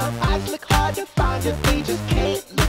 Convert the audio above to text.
My eyes look hard to find if we just can't